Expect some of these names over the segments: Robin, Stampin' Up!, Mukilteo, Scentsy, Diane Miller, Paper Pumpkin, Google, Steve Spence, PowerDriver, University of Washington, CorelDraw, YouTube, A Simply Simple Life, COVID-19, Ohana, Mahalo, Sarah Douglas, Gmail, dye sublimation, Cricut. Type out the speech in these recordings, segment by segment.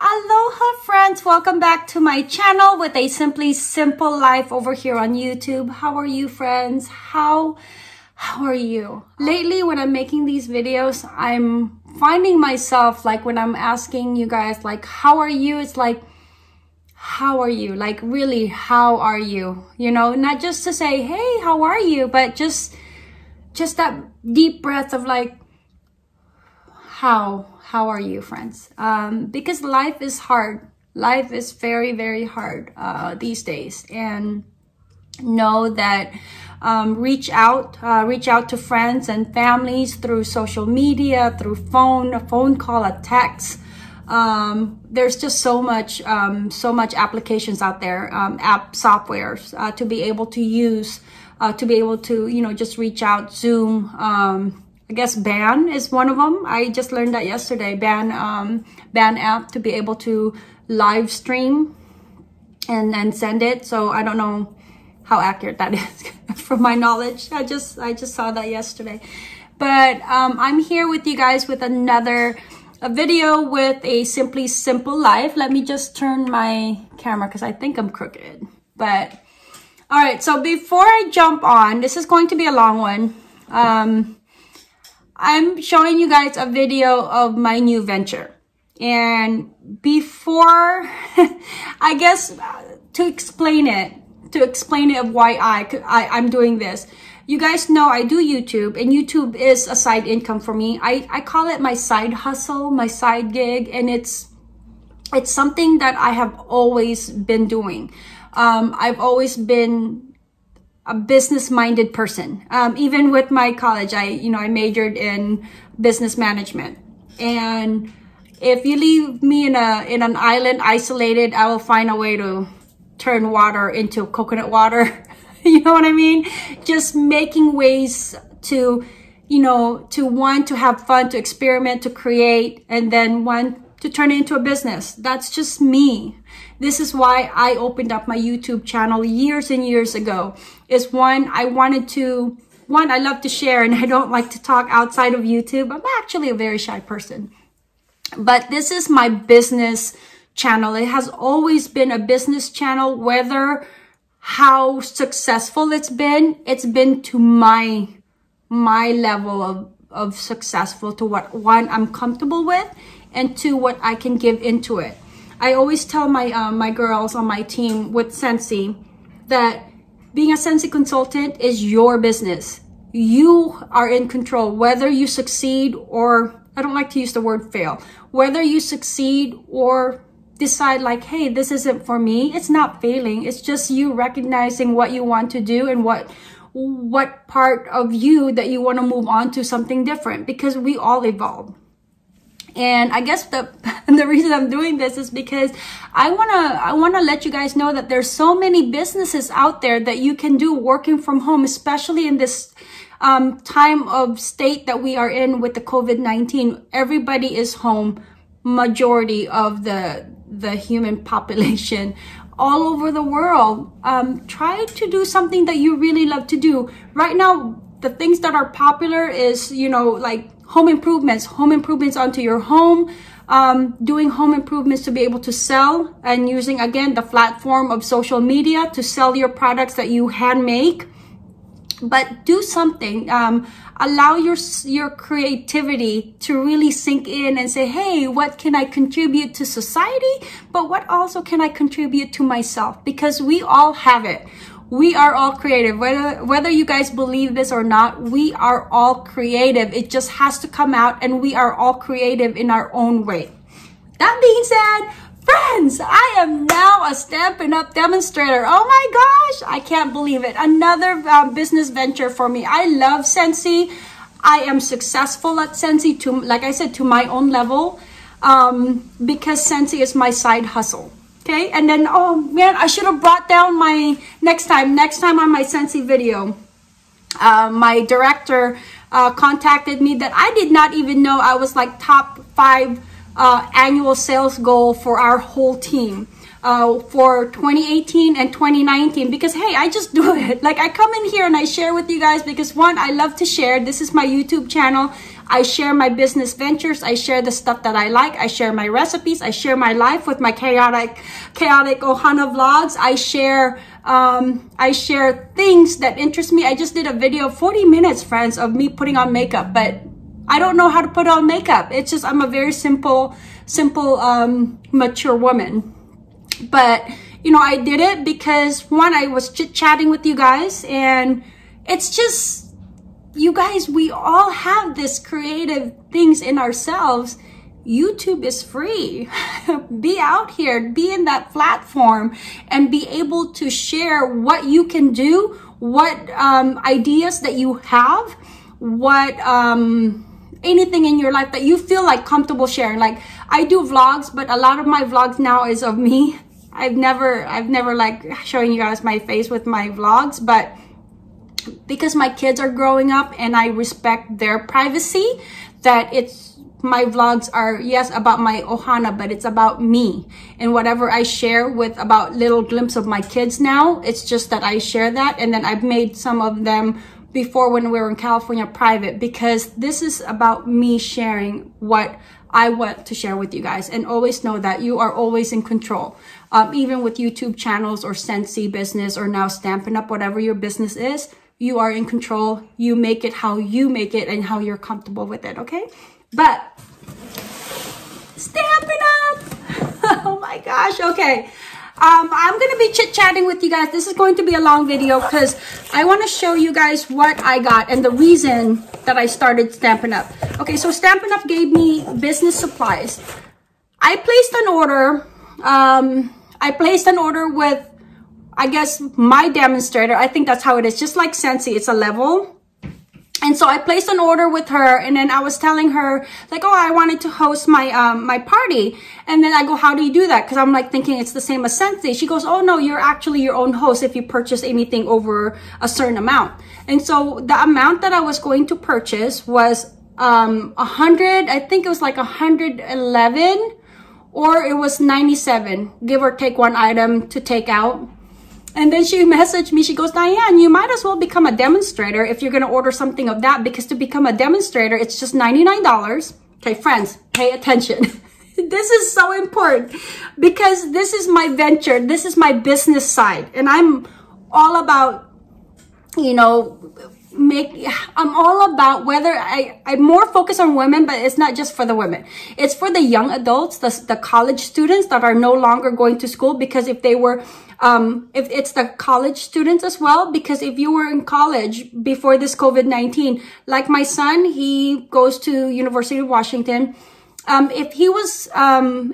Aloha friends, welcome back to my channel with a Simply Simple Life over here on YouTube. How are you friends? How are you? Lately when I'm making these videos, I'm finding myself like when I'm asking you guys like, how are you? It's like, how are you? Like really, how are you? You know, not just to say, hey, how are you? But just that deep breath of like, how are you friends? Because life is hard. Life is very, very hard these days. And know that reach out to friends and families through social media, through a phone call, a text. There's just so much applications out there, app softwares to be able to use, to be able to, you know, just reach out. Zoom, I guess Ban is one of them. I just learned that yesterday. Ban app to be able to live stream and send it. So I don't know how accurate that is from my knowledge. I just saw that yesterday. But I'm here with you guys with another video with a Simply Simple Life. Let me just turn my camera because I think I'm crooked. But all right, so before I jump on, this is going to be a long one. I'm showing you guys a video of my new venture. And before, I guess to explain it of why I'm doing this. You guys know I do YouTube, and YouTube is a side income for me. I call it my side hustle, my side gig, and it's something that I have always been doing. I've always been a business-minded person. Even with my college, I majored in business management. And if you leave me in an island isolated, I will find a way to turn water into coconut water. You know what I mean? Just making ways to, you know, to one, to have fun, to experiment, to create, and then one, to turn it into a business. That's just me. This is why I opened up my YouTube channel years and years ago. Is one, I love to share, and I don't like to talk outside of YouTube. I'm actually a very shy person. But this is my business channel. It has always been a business channel. Whether how successful it's been to my level of successful, to what one I'm comfortable with, and to what I can give into it. I always tell my girls on my team with Scentsy that being a Scentsy consultant is your business. You are in control, whether you succeed or, I don't like to use the word fail, whether you succeed or decide like, hey, this isn't for me, it's not failing. It's just you recognizing what you want to do and what part of you that you want to move on to something different, because we all evolve. And I guess the reason I'm doing this is because I wanna let you guys know that there's so many businesses out there that you can do working from home, especially in this time of state that we are in with the COVID-19. Everybody is home, majority of the human population all over the world. Try to do something that you really love to do. Right now, the things that are popular is, you know, like home improvements onto your home, doing home improvements to be able to sell, and using again the platform of social media to sell your products that you hand make. But do something, allow your creativity to really sink in and say, hey, what can I contribute to society? But what also can I contribute to myself? Because we all have it. We are all creative, whether you guys believe this or not. We are all creative. It just has to come out, and we are all creative in our own way. That being said, friends, I am now a Stampin' Up! Demonstrator. Oh my gosh, I can't believe it. Another business venture for me. I love Scentsy. I am successful at Scentsy, to, like I said, to my own level, because Scentsy is my side hustle. Okay, and then, oh man, I should have brought down my, next time on my Scentsy video, my director contacted me that I did not even know I was like top 5 annual sales goal for our whole team for 2018 and 2019, because hey, I just do it. Like I come in here and I share with you guys because one, I love to share. This is my YouTube channel. I share my business ventures. I share the stuff that I like. I share my recipes. I share my life with my chaotic Ohana vlogs. I share things that interest me. I just did a video, 40 minutes, friends, of me putting on makeup, but I don't know how to put on makeup. It's just, I'm a very simple, mature woman. But, you know, I did it because, one, I was chit-chatting with you guys, and it's just, you guys, we all have this creative things in ourselves. YouTube is free. Be out here, be in that platform, and be able to share what you can do, what ideas that you have, what anything in your life that you feel like comfortable sharing. Like, I do vlogs, but a lot of my vlogs now is of me. I've never like showing you guys my face with my vlogs, but because my kids are growing up and I respect their privacy, that it's, my vlogs are, yes, about my Ohana, but it's about me. And whatever I share with about little glimpse of my kids now, it's just that I share that. And then I've made some of them before when we were in California private, because this is about me sharing what I want to share with you guys. And always know that you are always in control, even with YouTube channels or Scentsy business or now Stampin' Up, whatever your business is, you are in control. You make it how you make it and how you're comfortable with it, okay? But Stampin' Up! Oh my gosh, okay. I'm gonna be chit-chatting with you guys. This is going to be a long video because I want to show you guys what I got and the reason that I started Stampin' Up. Okay, so Stampin' Up gave me business supplies. I placed an order. I placed an order with, I guess, my demonstrator. I think that's how it is. Just like Scentsy, it's a level. And so I placed an order with her, and then I was telling her, like, oh, I wanted to host my my party. And then I go, how do you do that? Because I'm like thinking it's the same as Scentsy. She goes, oh, no, you're actually your own host if you purchase anything over a certain amount. And so the amount that I was going to purchase was 100, I think it was like 111, or it was 97, give or take one item to take out. And then she messaged me, she goes, Diane, you might as well become a demonstrator if you're going to order something of that, because to become a demonstrator, it's just $99. Okay, friends, pay attention. This is so important because this is my venture. This is my business side. And I'm all about, you know, I'm all about whether I'm more focused on women, but it's not just for the women. It's for the young adults, the college students that are no longer going to school, because if they were, if it's the college students as well, because if you were in college before this COVID-19, like my son, he goes to University of Washington. If he was,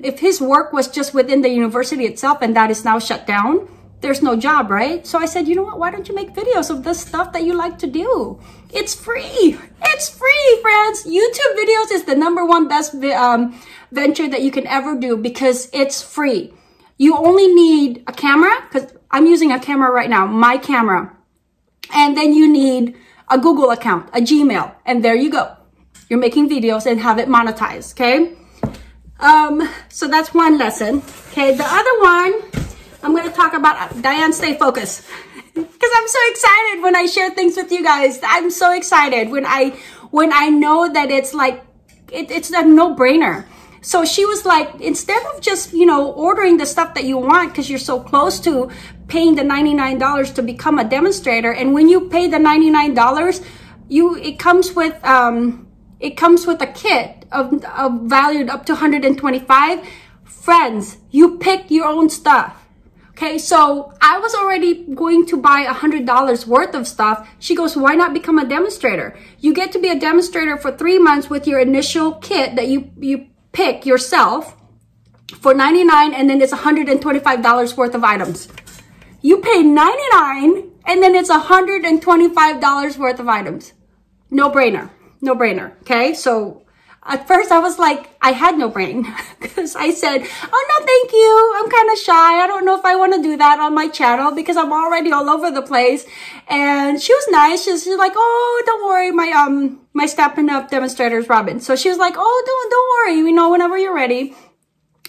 if his work was just within the university itself, and that is now shut down, there's no job, right? So I said, you know what? Why don't you make videos of the stuff that you like to do? It's free. It's free, friends. YouTube videos is the #1 best venture that you can ever do because it's free. You only need a camera, because I'm using a camera right now, my camera. And then you need a Google account, a Gmail, and there you go. You're making videos and have it monetized, okay? So that's one lesson. Okay, the other one, I'm going to talk about, Diane, stay focused, because I'm so excited when I share things with you guys. I'm so excited when I know that it's like, it's a no-brainer. So she was like, instead of just, you know, ordering the stuff that you want because you're so close to paying the $99 to become a demonstrator, and when you pay the $99, it comes with a kit of valued up to $125. Friends, you pick your own stuff. Okay, so I was already going to buy $100 worth of stuff. She goes, why not become a demonstrator? You get to be a demonstrator for 3 months with your initial kit that you pick yourself for $99, and then it's $125 worth of items. You pay $99, and then it's $125 worth of items. No brainer, no brainer, okay? So at first I was like, I had no brain, because I said, oh no, thank you. I'm kind of shy. I don't know if I want to do that on my channel because I'm already all over the place. And she was nice. She's like, oh, don't worry. My Stampin' Up! Demonstrator is Robin. So she was like, oh, don't worry. You know, whenever you're ready.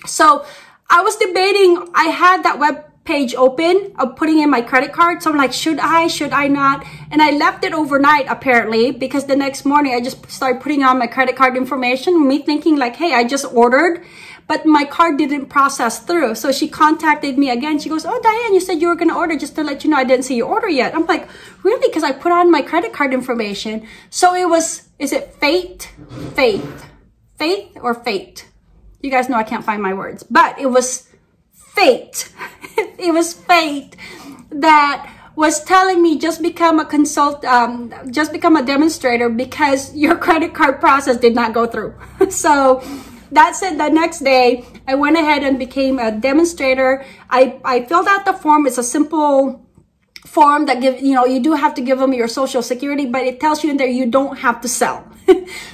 So I was debating. I had that web page open of putting in my credit card. So I'm like, should I not? And I left it overnight apparently, because the next morning I just started putting on my credit card information, me thinking like, hey, I just ordered, but my card didn't process through. So she contacted me again. She goes, oh, Diane, you said you were gonna order, just to let you know, I didn't see your order yet. I'm like, really? Because I put on my credit card information. So it was, is it fate? Faith. Faith or fate? You guys know I can't find my words, but it was fate. It was fate that was telling me, just become a just become a demonstrator because your credit card process did not go through. So that said, the next day I went ahead and became a demonstrator. I filled out the form. It's a simple form that give, you know, you do have to give them your social security, but it tells you in there you don't have to sell.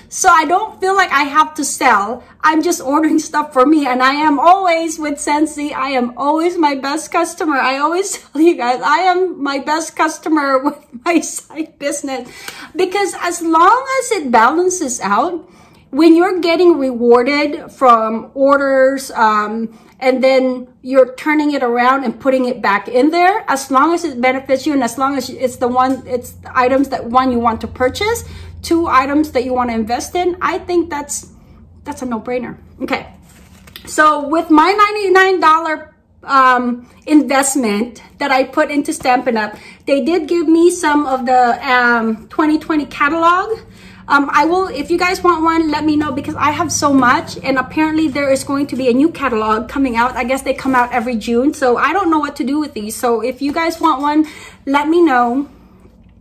So I don't feel like I have to sell. I'm just ordering stuff for me, and I am always with Scentsy. I am always my best customer. I always tell you guys, I am my best customer with my side business, because as long as it balances out, when you're getting rewarded from orders, and then you're turning it around and putting it back in there, as long as it benefits you and as long as it's the one, it's the items that one you want to purchase, two items that you want to invest in, I think that's a no-brainer. Okay, so with my $99 investment that I put into Stampin' Up, they did give me some of the 2020 catalog. I will, if you guys want one, let me know, because I have so much, and apparently there is going to be a new catalog coming out. I guess they come out every June, so I don't know what to do with these. So if you guys want one, let me know,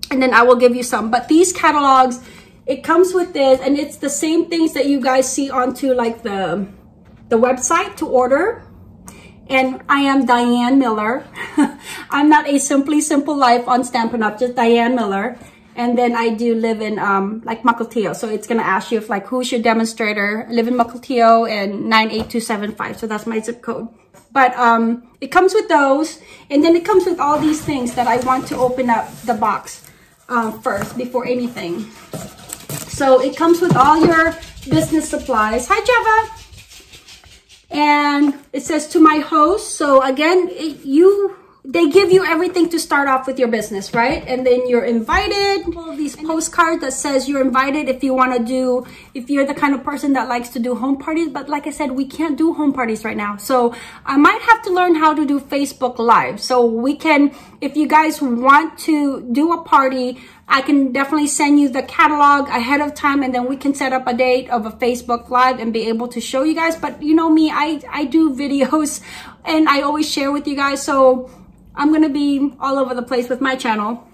and then I will give you some. But these catalogs, it comes with this, and it's the same things that you guys see onto like the website to order. And I am Diane Miller. I'm not a Simply Simple Life on Stampin' Up, just Diane Miller. And then I do live in like Mukilteo. So it's going to ask you if like, who's your demonstrator? I live in Mukilteo and 98275. So that's my zip code. But it comes with those. And then it comes with all these things that I want to open up the box first before anything. So it comes with all your business supplies. Hi, Java. And it says to my host. So again, they give you everything to start off with your business, right? And then you're invited, all these postcards that says you're invited if you want to do, if you're the kind of person that likes to do home parties. But like I said, we can't do home parties right now. So I might have to learn how to do Facebook Live. So we can, if you guys want to do a party, I can definitely send you the catalog ahead of time, and then we can set up a date of a Facebook Live and be able to show you guys. But you know me, I do videos and I always share with you guys. So I'm going to be all over the place with my channel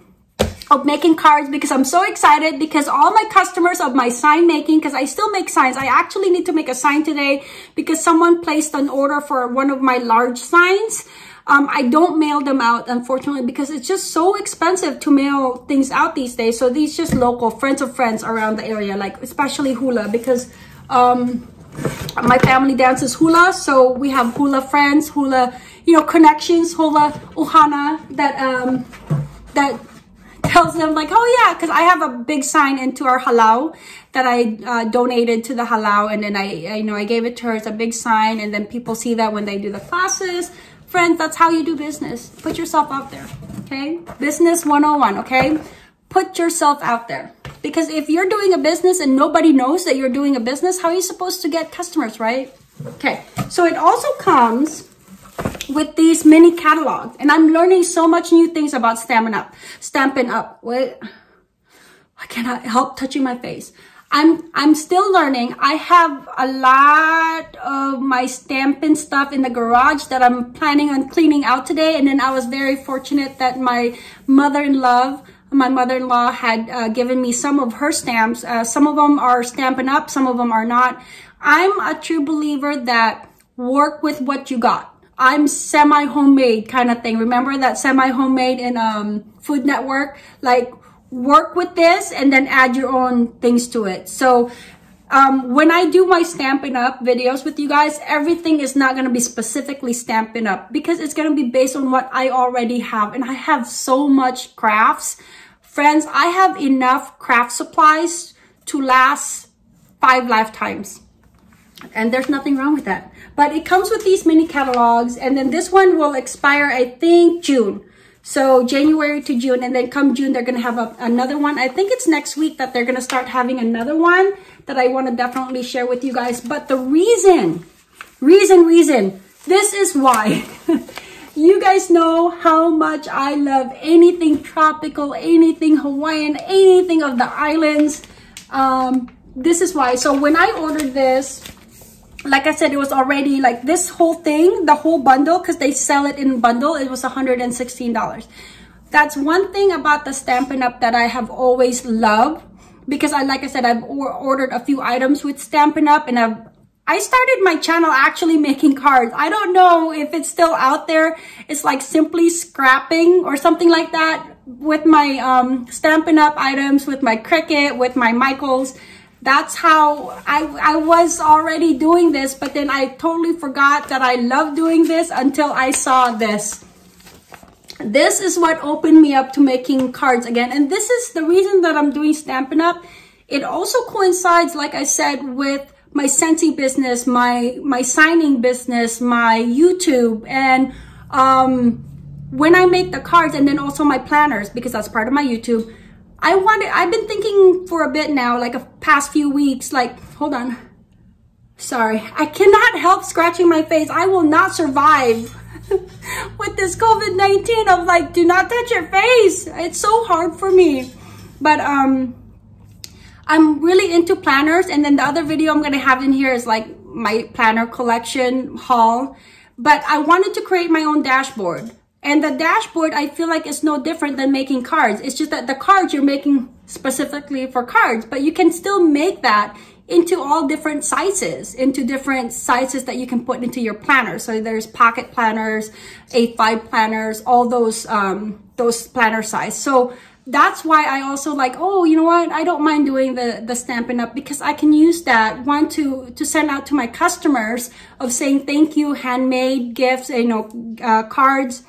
of making cards, because I'm so excited, because all my customers of my sign making, because I still make signs. I actually need to make a sign today because someone placed an order for one of my large signs. I don't mail them out, unfortunately, because it's just so expensive to mail things out these days. So these just local friends of friends around the area, like especially hula, because my family dances hula. So we have hula friends, hula, you know, connections, hula ohana, that tells them like, oh yeah, because I have a big sign into our halal that I donated to the halal, and then I you know, I gave it to her. It's a big sign, and then people see that when they do the classes. Friends, that's how you do business. Put yourself out there, okay? Business 101, okay? Put yourself out there. Because if you're doing a business and nobody knows that you're doing a business, how are you supposed to get customers, right? Okay, so it also comes with these mini catalogs. And I'm learning so much new things about Stampin' Up. Stampin' Up. Wait, I cannot help touching my face. I'm still learning. I have a lot of my Stampin' stuff in the garage that I'm planning on cleaning out today. And then I was very fortunate that my mother-in-law had given me some of her stamps. Some of them are Stampin' Up, some of them are not. I'm a true believer that work with what you got. I'm semi-homemade kind of thing. Remember that semi-homemade in Food Network? Like, work with this and then add your own things to it. So when I do my Stampin' Up videos with you guys, everything is not going to be specifically Stampin' Up, because it's going to be based on what I already have. And I have so much crafts. Friends, I have enough craft supplies to last 5 lifetimes. And there's nothing wrong with that. But it comes with these mini catalogs. And then this one will expire, I think, June. So January to June. And then come June, they're going to have another one. I think it's next week that they're going to start having another one that I want to definitely share with you guys. But the reason, this is why. You guys know how much I love anything tropical, anything Hawaiian, anything of the islands. This is why. So when I ordered this, like I said, it was already like this whole thing, the whole bundle, because they sell it in bundle. It was $116. That's one thing about the Stampin' Up! That I have always loved, because I've ordered a few items with Stampin' Up! And I started my channel actually making cards. I don't know if it's still out there. It's like Simply Scrapping or something like that, with my Stampin' Up! Items, with my Cricut, with my Michaels. That's how I was already doing this, but then I totally forgot that I love doing this until I saw this. This is what opened me up to making cards again. And this is the reason that I'm doing Stampin' Up! It also coincides, like I said, with my Scentsy business, my signing business, my YouTube, and when I make the cards, and then also my planners, because that's part of my YouTube. I've been thinking for a bit now, like a past few weeks, like, hold on. Sorry, I cannot help scratching my face. I will not survive with this COVID-19 of like, do not touch your face. It's so hard for me. But I'm really into planners. And then the other video I'm going to have in here is like my planner collection haul. But I wanted to create my own dashboard. And the dashboard, I feel like it's no different than making cards. It's just that the cards you're making specifically for cards, but you can still make that into all different sizes, that you can put into your planner. So there's pocket planners, A5 planners, all those planner size. So that's why I also like, oh, you know what? I don't mind doing the Stampin' Up! Because I can use that one to send out to my customers of saying thank you, handmade gifts, you know, cards.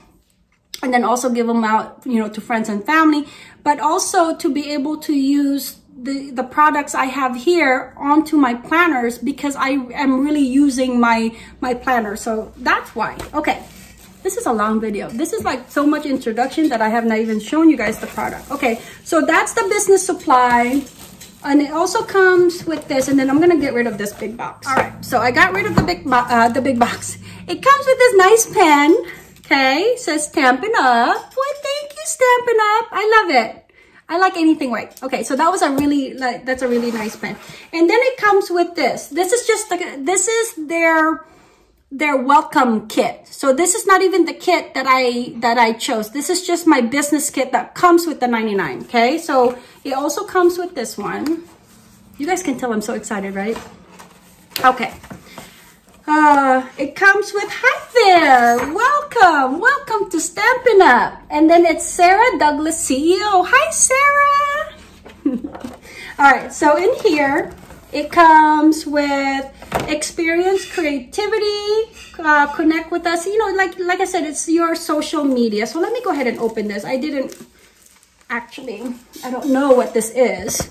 And then also give them out, you know, to friends and family, but also to be able to use the products I have here onto my planners, because I am really using my planner. So that's why. Okay, this is a long video. This is like so much introduction that I have not even shown you guys the product. Okay, so that's the business supply. And it also comes with this, and then I'm gonna get rid of this big box. All right, so I got rid of the big box. It comes with this nice pen. Okay, says Stampin' Up. Well, thank you, Stampin' Up. I love it. I like anything white. Okay, so that was that's a really nice pen. And then it comes with this. This is just this is their welcome kit. So this is not even the kit that I chose. This is just my business kit that comes with the 99. Okay, so it also comes with this one. You guys can tell I'm so excited, right? Okay. It comes with, hi there, welcome to Stampin' Up! And then it's Sarah Douglas, CEO. Hi, Sarah! All right, so in here, it comes with experience, creativity, connect with us. You know, like I said, it's your social media. So let me go ahead and open this. I don't know what this is,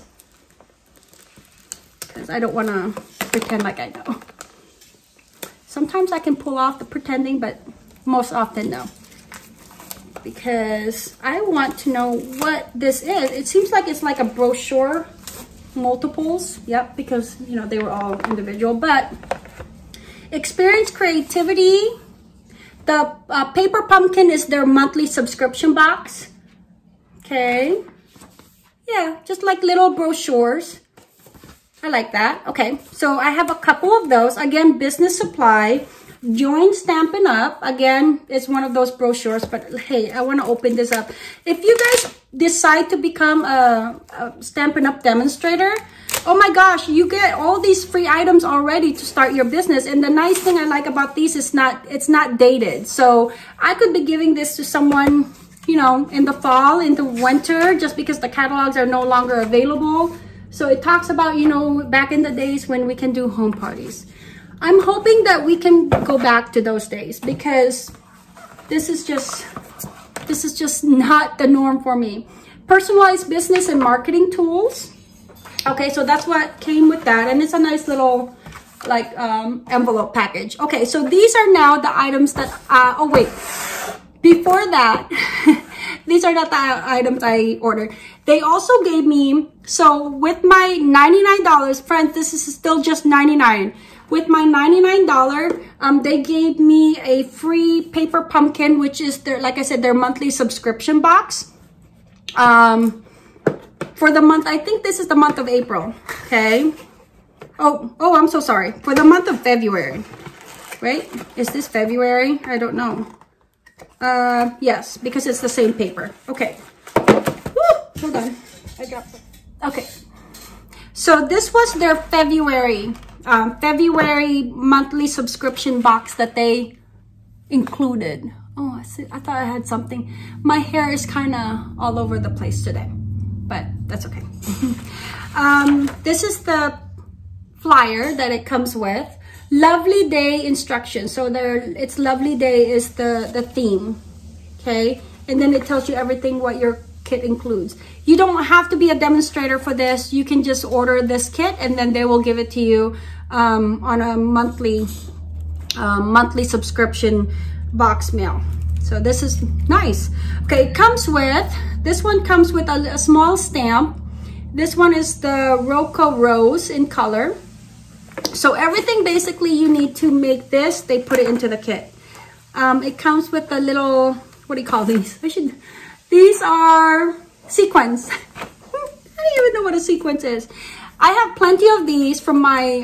because I don't want to pretend like I know. Sometimes I can pull off the pretending, but most often no. Because I want to know what this is. It seems like it's like a brochure, multiples. Yep, because, you know, they were all individual. But experience creativity. The Paper Pumpkin is their monthly subscription box. Okay. Yeah, just like little brochures. I like that. Okay, so I have a couple of those. Again, business supply. Join Stampin' Up! Again, it's one of those brochures, but hey, I want to open this up. If you guys decide to become a Stampin' Up! Demonstrator, oh my gosh, you get all these free items already to start your business. And the nice thing I like about these is it's not dated. So I could be giving this to someone, you know, in the fall, in the winter, just because the catalogs are no longer available. So it talks about, you know, back in the days when we can do home parties. I'm hoping that we can go back to those days, because this is just not the norm for me. Personalized business and marketing tools. Okay, so that's what came with that. And it's a nice little like envelope package. Okay, so these are now the items that oh wait, before that these are not the items I ordered. They also gave me, so with my $99, friends, this is still just $99. With my $99, they gave me a free Paper Pumpkin, which is their, like I said, their monthly subscription box. For the month, I think this is the month of April. Okay. Oh, I'm so sorry. For the month of February, right? Is this February? I don't know. Yes, because it's the same paper. Okay. Woo, hold on. I dropped it. Okay. So this was their February. February monthly subscription box that they included. Oh, I thought I had something. My hair is kind of all over the place today, but that's okay. This is the flyer that it comes with. Lovely day instructions. So it's lovely day is the theme. Okay. And then it tells you everything what your kit includes. You don't have to be a demonstrator for this. You can just order this kit and then they will give it to you on a monthly subscription box mail. So this is nice. Okay, it comes with, this one comes with a small stamp. This one is the Roco Rose in color. So everything basically you need to make this, they put it into the kit. It comes with a little, what do you call these? These are sequins. I don't even know what a sequence is. I have plenty of these from my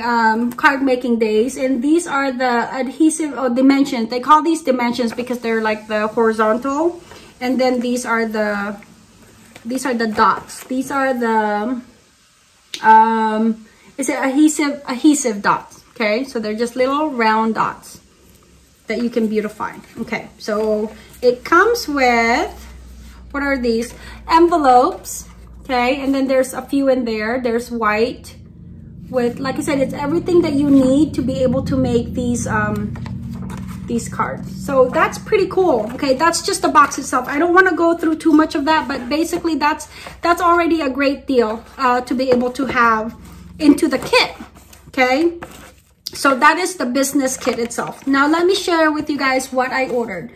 card making days, and these are the adhesive or dimensions. They call these dimensions because they're like the horizontal, and then these are the dots. These are the it's an adhesive dots. Okay, so they're just little round dots that you can beautify. Okay, so it comes with. What are these? Envelopes, okay? And then there's a few in there. There's white with, like I said, it's everything that you need to be able to make these cards. So that's pretty cool. Okay, that's just the box itself. I don't want to go through too much of that, but basically that's already a great deal to be able to have into the kit, okay? So that is the business kit itself. Now let me share with you guys what I ordered.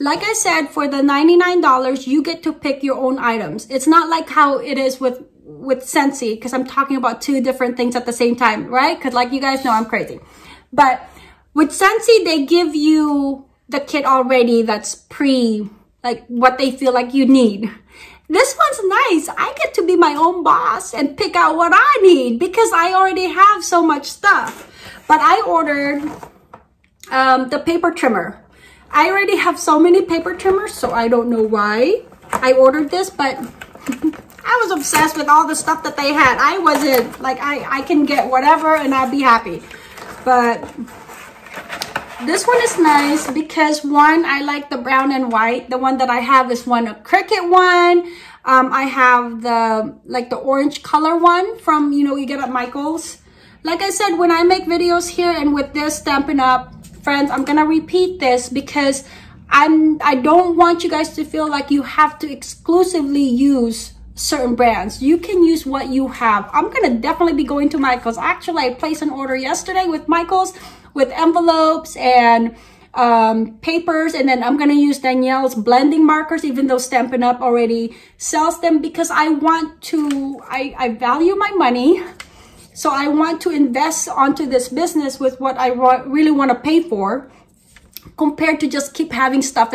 Like I said, for the $99, you get to pick your own items. It's not like how it is with Scentsy, because I'm talking about two different things at the same time, right? Because like you guys know, I'm crazy. But with Scentsy, they give you the kit already that's like what they feel like you need. This one's nice. I get to be my own boss and pick out what I need because I already have so much stuff. But I ordered the paper trimmer. I already have so many paper trimmers, so I don't know why I ordered this, but I was obsessed with all the stuff that they had. I wasn't, like, I can get whatever and I'll be happy. But this one is nice because, one, I like the brown and white. The one that I have is a Cricut one. I have the orange color one from, you get at Michael's. Like I said, when I make videos here and with this Stampin' Up!, friends, I'm gonna repeat this because I don't want you guys to feel like you have to exclusively use certain brands. You can use what you have. I'm gonna definitely be going to Michael's. Actually, I placed an order yesterday with Michael's with envelopes and papers, and then I'm gonna use Danielle's blending markers, even though Stampin' Up! Already sells them, because I value my money. So I want to invest onto this business with what I really want to pay for, compared to just keep having stuff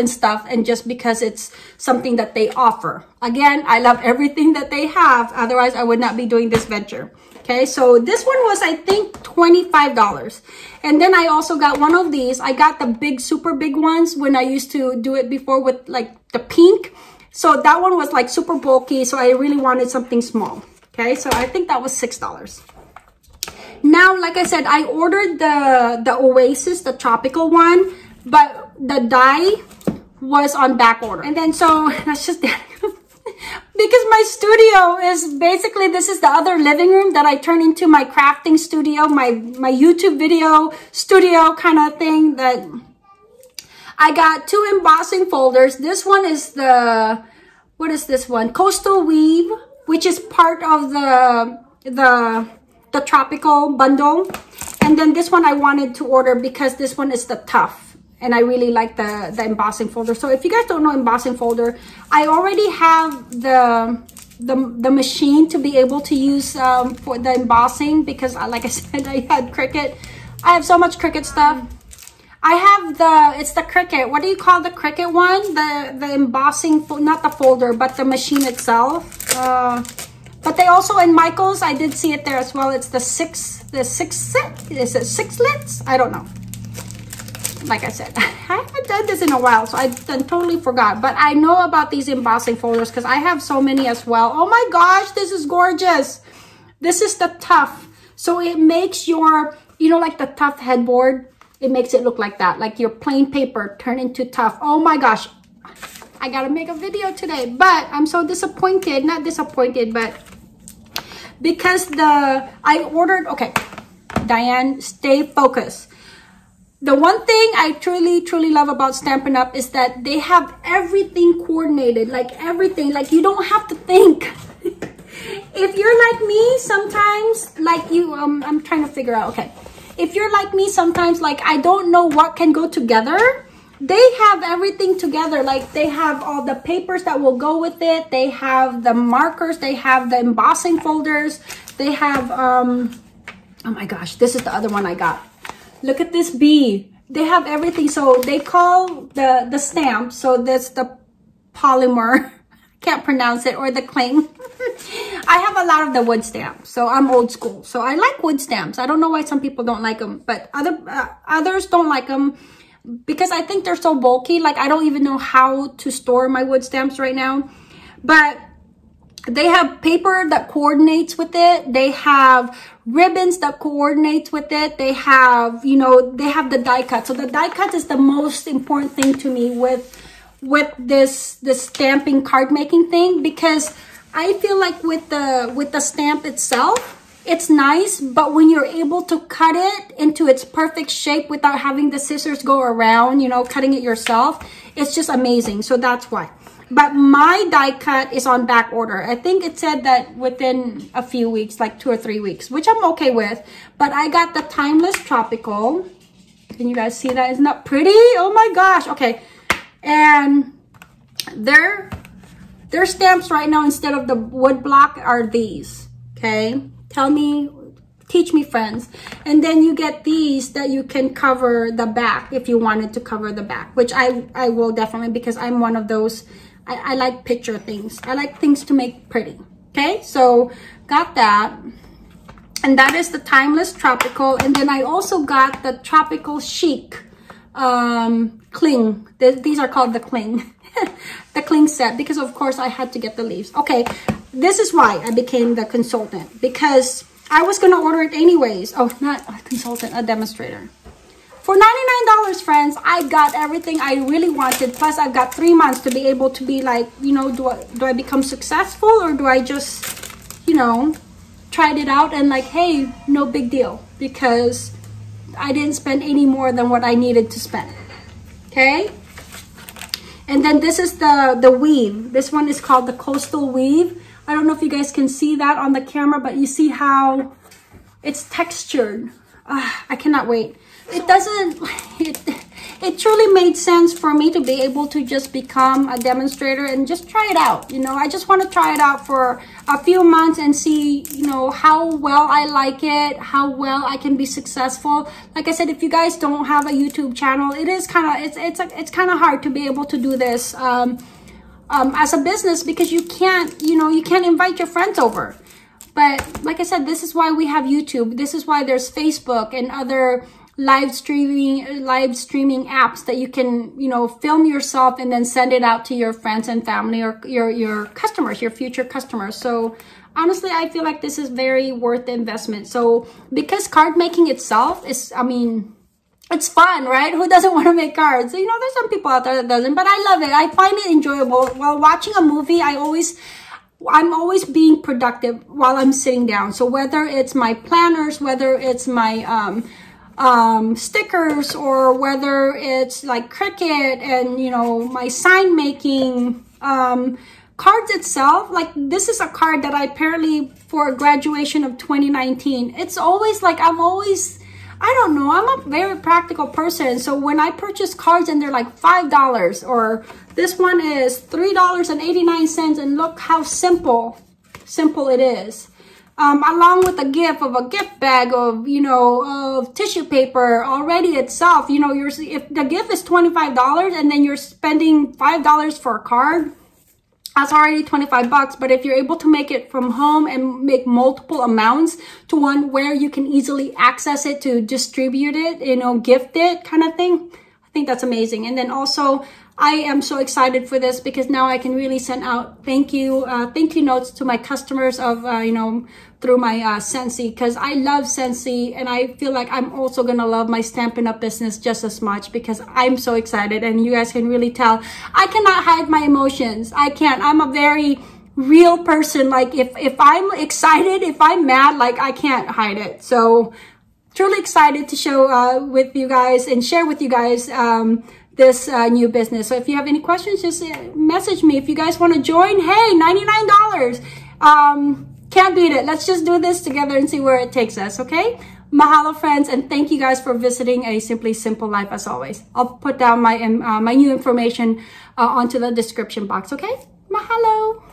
and just because it's something that they offer. Again, I love everything that they have. Otherwise, I would not be doing this venture. Okay, so this one was, I think, $25. And then I also got one of these. I got the big, super big ones when I used to do it before with like the pink. So that one was like super bulky. So I really wanted something small. Okay, so I think that was $6. Now, like I said, I ordered the Oasis, the tropical one, but the dye was on back order. And then so that's just that. Because my studio is basically, this is the other living room that I turn into my crafting studio, my YouTube video studio kind of thing. That I got two embossing folders. This one is the, what is this one? Coastal Weave, which is part of the tropical bundle. And then this one I wanted to order because this one is the tough, and I really like the embossing folder. So if you guys don't know embossing folder, I already have the machine to be able to use for the embossing, because like I said, I had Cricut. I have so much Cricut stuff. I have it's the Cricut, what do you call the Cricut one, the embossing, not the folder, but the machine itself. But they also, in Michael's, I did see it there as well. It's the six set, is it Sixlets? I don't know. Like I said, I haven't done this in a while, so I totally forgot. But I know about these embossing folders because I have so many as well. Oh my gosh, this is gorgeous. This is the tough. So it makes your, you know, like the tough headboard, it makes it look like that. Like your plain paper turned into tough. Oh my gosh. I gotta make a video today, but I'm so disappointed. Not disappointed, but because I ordered, okay, Diane, stay focused. The one thing I truly, truly love about Stampin' Up! Is that they have everything coordinated, like everything, like you don't have to think. If you're like me, sometimes, like you, I'm trying to figure out, okay. If you're like me, sometimes, like I don't know what can go together. They have everything together. Like they have all the papers that will go with it. They have the markers. They have the embossing folders. They have, oh my gosh, this is the other one I got. Look at this bee. They have everything. So they call the stamp. So that's the polymer. Can't pronounce it, or the cling. I have a lot of the wood stamps, so I'm old school. So I like wood stamps. I don't know why some people don't like them, but others don't like them because I think they're so bulky. Like I don't even know how to store my wood stamps right now. But they have paper that coordinates with it. They have ribbons that coordinates with it. They have, you know, they have the die cut. So the die cut is the most important thing to me with this stamping card making thing, because I feel like with the stamp itself, it's nice, but when you're able to cut it into its perfect shape without having the scissors go around, you know, cutting it yourself, it's just amazing. So that's why. But my die cut is on back order. I think it said that within a few weeks, like 2 or 3 weeks, which I'm okay with. But I got the Timeless Tropical. Can you guys see that? Isn't that pretty? Oh my gosh. Okay. And their stamps right now, instead of the wood block, are these. Okay, tell me, teach me, friends. And then you get these that you can cover the back if you wanted to cover the back, which I will definitely, because I'm one of those, I like picture things. I like things to make pretty. Okay, so got that. And that is the Timeless Tropical. And then I also got the Tropical Chic cling. These are called the cling. The cling set, because of course I had to get the leaves. Okay, this is why I became the consultant, because I was going to order it anyways. Oh, not a consultant, a demonstrator. For $99, friends, I got everything I really wanted. Plus I've got 3 months to be able to be like, you know, do I become successful, or do I just, you know, tried it out and like, hey, no big deal, because I didn't spend any more than what I needed to spend. Okay. And then this is the weave. This one is called the Coastal Weave. I don't know if you guys can see that on the camera, but you see how it's textured. I cannot wait. It truly made sense for me to be able to just become a demonstrator and just try it out. You know, I just want to try it out for a few months and see, you know, how well I like it, how well I can be successful. Like I said, if you guys don't have a YouTube channel, it is kind of, it's kind of hard to be able to do this as a business, because you can't, you know, you can't invite your friends over. But like I said, this is why we have YouTube. This is why there's Facebook and other live streaming apps that you can, you know, film yourself and then send it out to your friends and family, or your customers, your future customers. So honestly, I feel like this is very worth the investment. So because card making itself is, I mean, it's fun, right? Who doesn't want to make cards? You know, there's some people out there that doesn't, but I love it. I find it enjoyable. While watching a movie, I'm always being productive while I'm sitting down. So whether it's my planners, whether it's my stickers, or whether it's like Cricut and, you know, my sign making, cards itself. Like this is a card that I apparently, for graduation of 2019, it's always like, I'm always I don't know, I'm a very practical person. So when I purchase cards and they're like $5, or this one is $3.89, and look how simple it is. Along with a gift of a gift bag of, you know, of tissue paper already itself, you know, you're, if the gift is $25 and then you're spending $5 for a card, that's already 25 bucks. But if you're able to make it from home and make multiple amounts to one where you can easily access it to distribute it, you know, gift it kind of thing, I think that's amazing. And then also, I am so excited for this because now I can really send out thank you notes to my customers of, you know, through my Scentsy, because I love Scentsy, and I feel like I'm also going to love my Stampin' Up! Business just as much because I'm so excited, and you guys can really tell I cannot hide my emotions. I can't. I'm a very real person. Like if I'm excited, if I'm mad, like I can't hide it. So truly excited to show with you guys and share with you guys this new business. So if you have any questions, just message me. If you guys want to join, hey, $99. Can't beat it. Let's just do this together and see where it takes us, okay? Mahalo, friends, and thank you guys for visiting A Simply Simple Life as always. I'll put down my, my new information onto the description box, okay? Mahalo.